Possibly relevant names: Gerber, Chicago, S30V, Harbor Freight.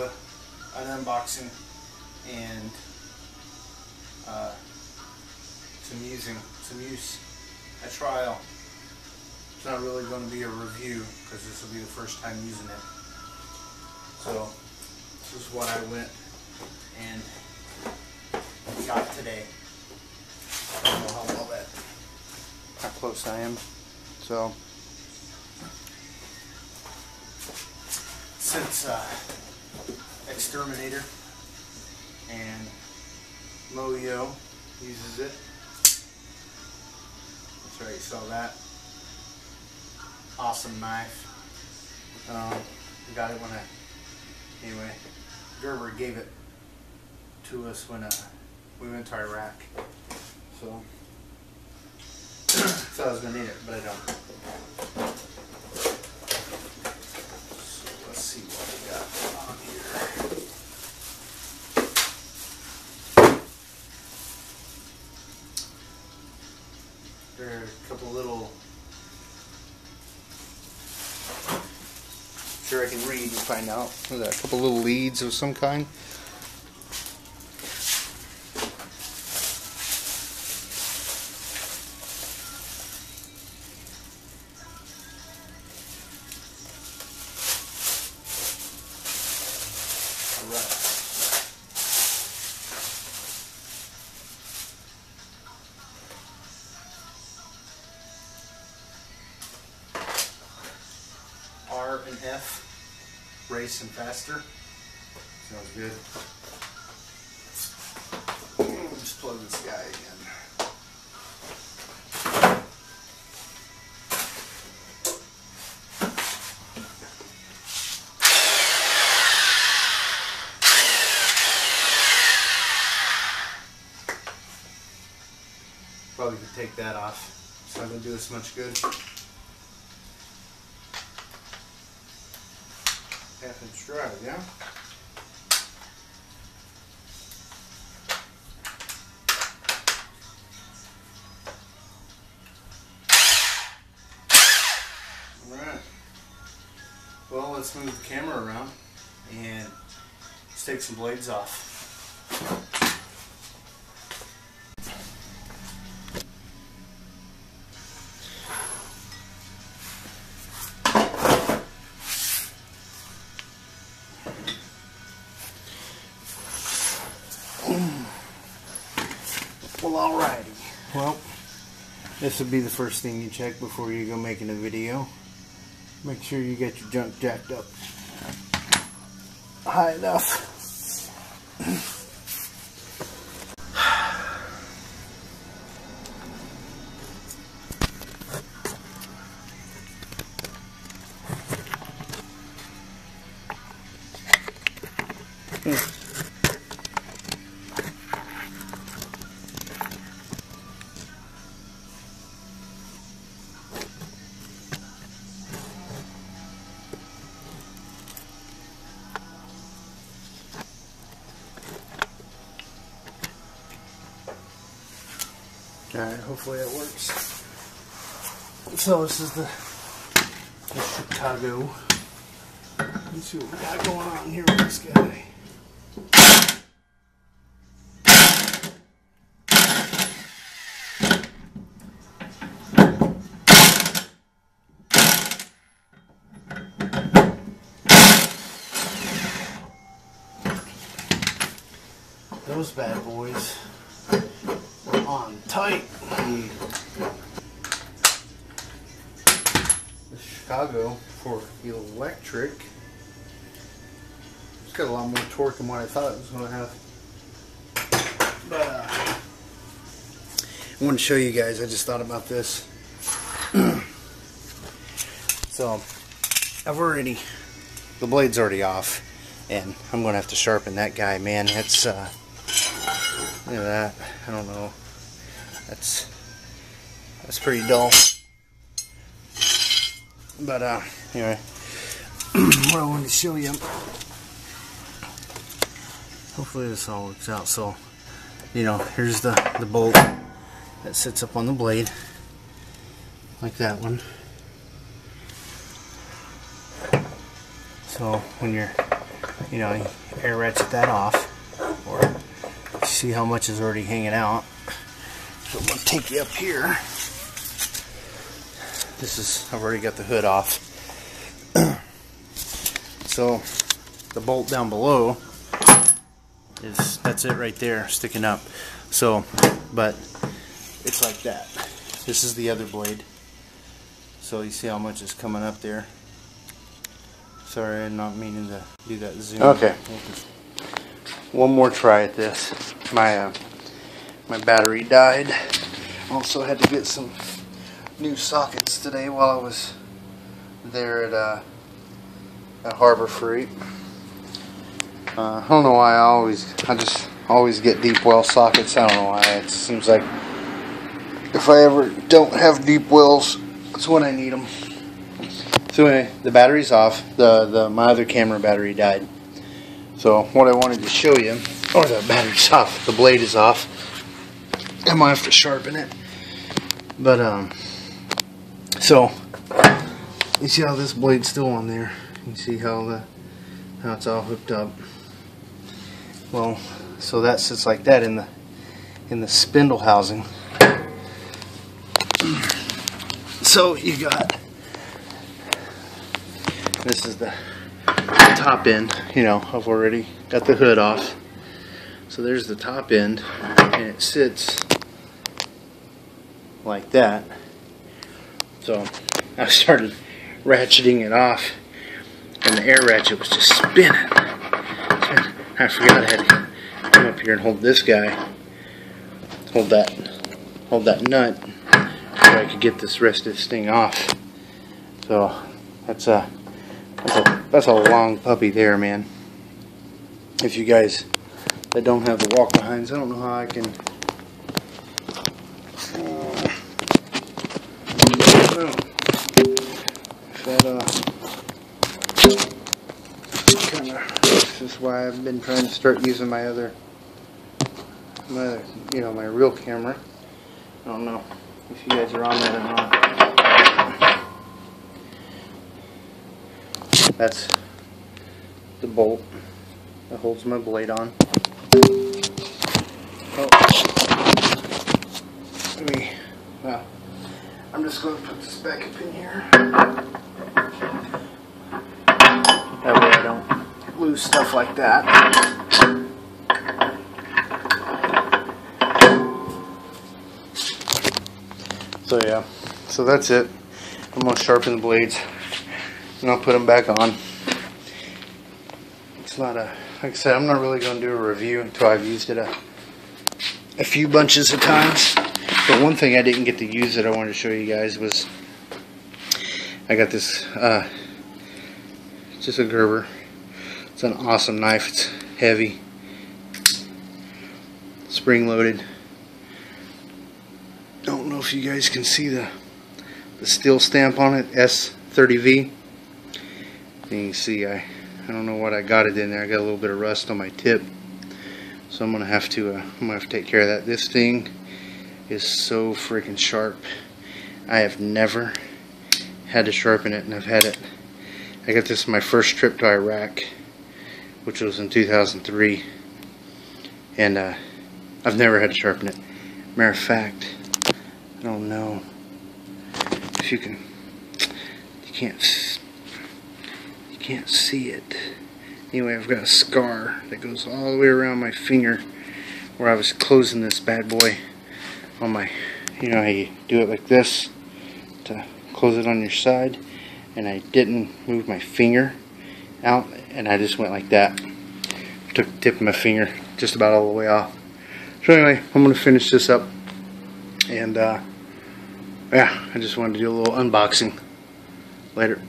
do an unboxing and a trial. It's not really going to be a review because this will be the first time using it. So this is what I went and got today. I don't know how well that, how close I am. So since Exterminator and Moyo uses it. That's right, you saw that. Awesome knife. Got it when anyway, Gerber gave it to us when we went to Iraq. So thought I was gonna need it, but I don't. So let's see what we got on here. There are a couple little, I'm sure I can read and find out. There's a couple little leads of some kind. R and F, race and faster. Sounds good. Just plug this guy in. Probably could take that off. It's not going to do this much good. Half-inch drive, yeah? Alright. Well, let's move the camera around and let's take some blades off. Well, alrighty. Well, this would be the first thing you check before you go making a video. Make sure you get your junk jacked up high enough. Alright, hopefully it works. So this is the Chicago. Let's see what we got going on here with this guy. Those bad boys. On tight. The Chicago for electric. It's got a lot more torque than what I thought it was going to have. But I want to show you guys. I just thought about this. So the blade's already off, and I'm going to have to sharpen that guy. Man, that's look at that. I don't know. That's pretty dull. But anyway, what I wanted to show you. Hopefully this all works out. So, you know, here's the bolt that sits up on the blade, like that one. So when you're you know, air ratchet that off, or see how much is already hanging out. So I'm gonna take you up here. This is, I've already got the hood off. So the bolt down below is, that's it right there sticking up. So, but it's like that. This is the other blade. So you see how much is coming up there. Sorry, I'm not meaning to do that zoom. Okay. One more try at this. My battery died. Also had to get some new sockets today while I was there at Harbor Freight. I don't know why I just always get deep well sockets. I don't know why. It seems like if I ever don't have deep wells, that's when I need them. So anyway, the battery's off. My other camera battery died. So what I wanted to show you, or the battery's off, the blade is off. I might have to sharpen it. But so you see how this blade's still on there. You see how it's all hooked up. Well, so that sits like that in the spindle housing. So you got, this is the top end, you know, I've already got the hood off. So there's the top end, and it sits like that. So I started ratcheting it off, and the air ratchet was just spinning. I forgot I had to come up here and hold this guy, hold that nut, so I could get this rest of this thing off. So that's a long puppy there, man. If you guys that don't have the walk behinds, I don't know how I can. This is why I've been trying to start using my other, you know, my real camera. I don't know if you guys are on that or not. That's the bolt that holds my blade on. Oh. Let me, wow. I'm just going to put this back up in here. That way I don't lose stuff like that. So yeah, so that's it. I'm going to sharpen the blades and I'll put them back on. It's not a, like I said, I'm not really going to do a review until I've used it a few bunches of times. But one thing I didn't get to use that I wanted to show you guys was I got this, just a Gerber. It's an awesome knife. It's heavy, spring-loaded. I don't know if you guys can see the steel stamp on it, S30V. And you can see I don't know what I got it in there. I got a little bit of rust on my tip, so I'm gonna have to take care of that. This thing is so freaking sharp. I have never had to sharpen it, and I've had it. I got this in my first trip to Iraq, which was in 2003, and I've never had to sharpen it. Matter of fact, I don't know if you can't see it. Anyway, I've got a scar that goes all the way around my finger where I was closing this bad boy on my, you know how you do it like this to close it on your side, and I didn't move my finger out, and I just went like that. Took the tip of my finger just about all the way off. So anyway, I'm gonna finish this up, and yeah, I just wanted to do a little unboxing. Later.